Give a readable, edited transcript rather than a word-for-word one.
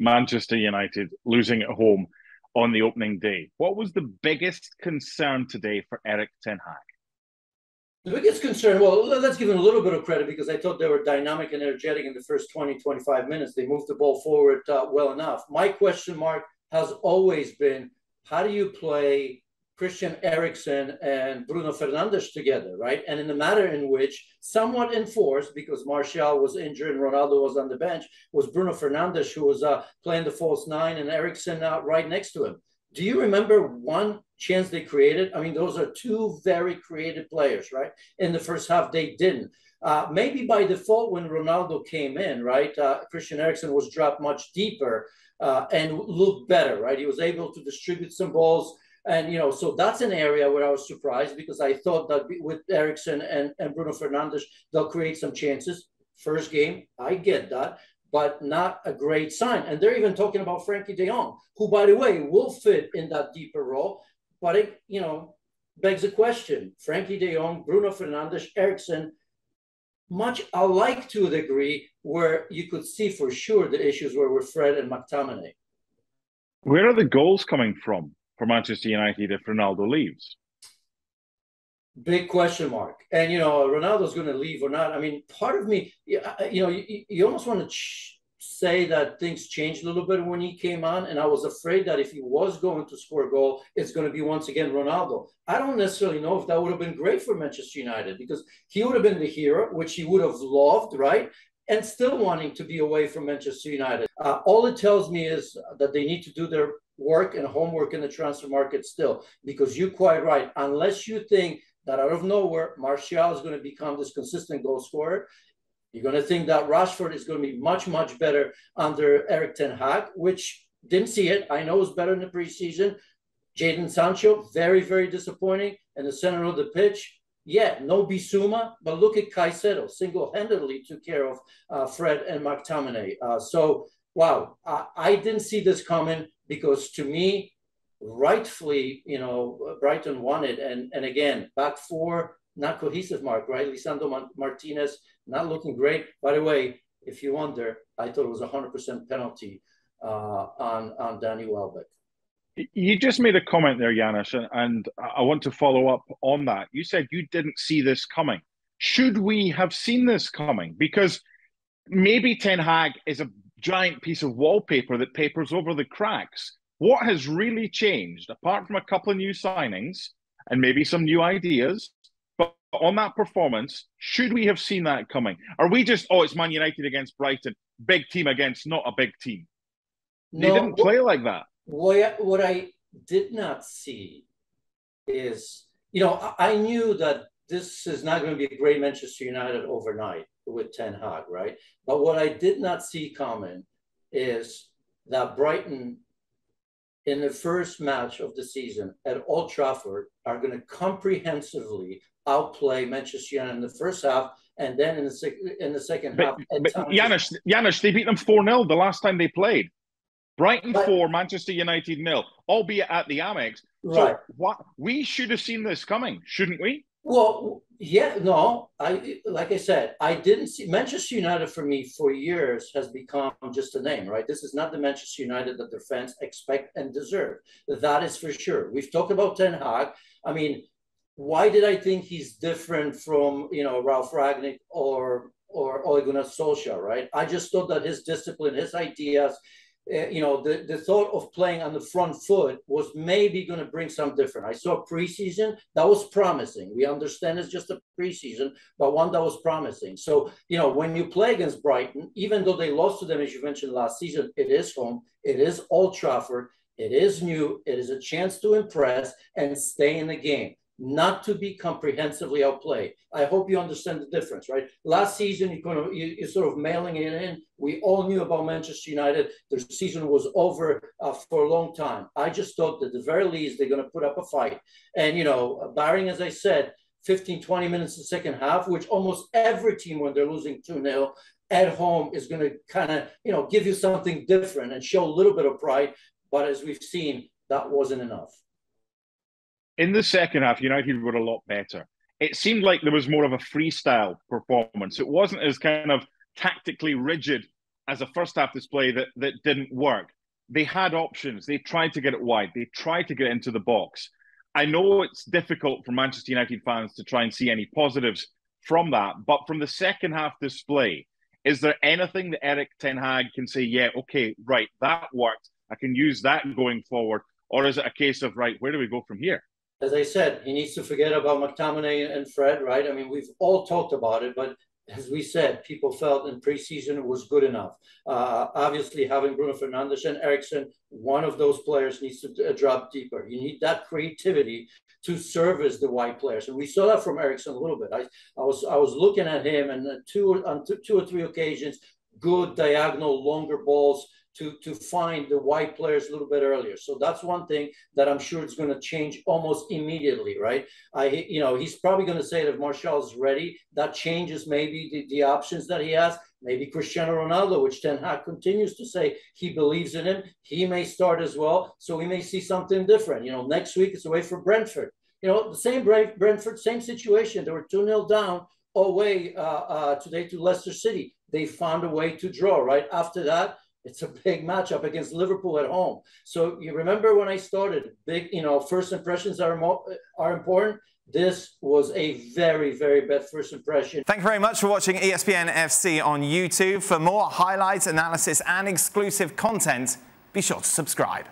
Manchester United losing at home on the opening day. What was the biggest concern today for Erik Ten Hag? The biggest concern, well, let's give them a little bit of credit because I thought they were dynamic and energetic in the first 20, 25 minutes. They moved the ball forward well enough. My question mark has always been, how do you play Christian Eriksen and Bruno Fernandes together, right? And in the manner in which, somewhat enforced because Martial was injured and Ronaldo was on the bench, was Bruno Fernandes, who was playing the false nine, and Eriksen right next to him. Do you remember one chance they created? I mean, those are two very creative players, right? In the first half, they didn't. Maybe by default, when Ronaldo came in, right, Christian Eriksen was dropped much deeper and looked better, right? He was able to distribute some balls. And, you know, so that's an area where I was surprised because I thought that with Eriksen and Bruno Fernandes, they'll create some chances. First game, I get that, but not a great sign. And they're even talking about Frankie de Jong, who, by the way, will fit in that deeper role. But it, you know, begs the question. Frankie de Jong, Bruno Fernandes, Eriksen, much alike to a degree where you could see for sure the issues were with Fred and McTominay. Where are the goals coming from for Manchester United if Ronaldo leaves? Big question mark. And, you know, Ronaldo's going to leave or not. I mean, part of me, you know, you almost want to say that things changed a little bit when he came on. And I was afraid that if he was going to score a goal, it's going to be once again Ronaldo. I don't necessarily know if that would have been great for Manchester United because he would have been the hero, which he would have loved, right? And still wanting to be away from Manchester United. All it tells me is that they need to do their work and homework in the transfer market still, because you're quite right. Unless you think that out of nowhere, Martial is going to become this consistent goal scorer, you're going to think that Rashford is going to be much, much better under Erik Ten Hag, which didn't see it. I know it's better in the preseason. Jadon Sancho, very, very disappointing. In the center of the pitch, yeah, no Bissouma, but look at Caicedo. Single-handedly took care of Fred and McTominay. So, wow, I didn't see this coming because, to me, rightfully, you know, Brighton won it. And again, back four, not cohesive, Mark, right? Lisandro Martinez, not looking great. By the way, if you wonder, I thought it was 100% penalty on Danny Welbeck. You just made a comment there, Janusz, and I want to follow up on that. You said you didn't see this coming. Should we have seen this coming? Because maybe Ten Hag is a giant piece of wallpaper that papers over the cracks. What has really changed, apart from a couple of new signings and maybe some new ideas, but on that performance, should we have seen that coming? Are we just, oh, it's Man United against Brighton, big team against not a big team? No, they didn't play like that. What I did not see is, you know, I knew that this is not going to be a great Manchester United overnight with Ten Hag, right? But what I did not see coming is that Brighton, in the first match of the season at Old Trafford, are going to comprehensively outplay Manchester United in the first half, and then in the second half. But Janusz, they beat them 4-0 the last time they played. Brighton 4, Manchester United 0, albeit at the Amex. Right. So we should have seen this coming, shouldn't we? Well, yeah, no. Like I said, I didn't see Manchester United. For me, for years, has become just a name, right? This is not the Manchester United that their fans expect and deserve. That is for sure. We've talked about Ten Hag. I mean, why did I think he's different from, you know, Ralf Rangnick or Ole Gunnar Solskjaer, right? I just thought that his discipline, his ideas, you know, the thought of playing on the front foot was maybe going to bring some different. I saw preseason that was promising. We understand it's just a preseason, but one that was promising. So, you know, when you play against Brighton, even though they lost to them, as you mentioned last season, it is home, it is Old Trafford, it is new, it is a chance to impress and stay in the game, not to be comprehensively outplayed. I hope you understand the difference, right? Last season, you're sort of mailing it in. We all knew about Manchester United. Their season was over for a long time. I just thought that at the very least, they're going to put up a fight. And, you know, barring, as I said, 15, 20 minutes in the second half, which almost every team, when they're losing 2-0, at home is going to kind of, you know, give you something different and show a little bit of pride. But as we've seen, that wasn't enough. In the second half, United were a lot better. It seemed like there was more of a freestyle performance. It wasn't as kind of tactically rigid as a first-half display that didn't work. They had options. They tried to get it wide. They tried to get into the box. I know it's difficult for Manchester United fans to try and see any positives from that, but from the second-half display, is there anything that Erik Ten Hag can say, yeah, okay, right, that worked, I can use that going forward? Or is it a case of, right, where do we go from here? As I said, he needs to forget about McTominay and Fred, right? I mean, we've all talked about it, but as we said, people felt in preseason it was good enough. Obviously, having Bruno Fernandes and Eriksen, one of those players needs to drop deeper. You need that creativity to service the wide players, and we saw that from Eriksen a little bit. I was looking at him, and two or three occasions, good diagonal longer balls to find the wide players a little bit earlier. So that's one thing that I'm sure it's going to change almost immediately, right? He's probably going to say that if Martial's ready, that changes maybe the options that he has. Maybe Cristiano Ronaldo, which Ten Hag continues to say he believes in him, he may start as well. So we may see something different. You know, next week it's away for Brentford. You know, the same Brentford, same situation. They were 2-0 down away today to Leicester City. They found a way to draw, right? After that, it's a big matchup against Liverpool at home. So you remember when I started, big, you know, first impressions are important. This was a very, very bad first impression. Thank you very much for watching ESPN FC on YouTube. For more highlights, analysis and exclusive content, be sure to subscribe.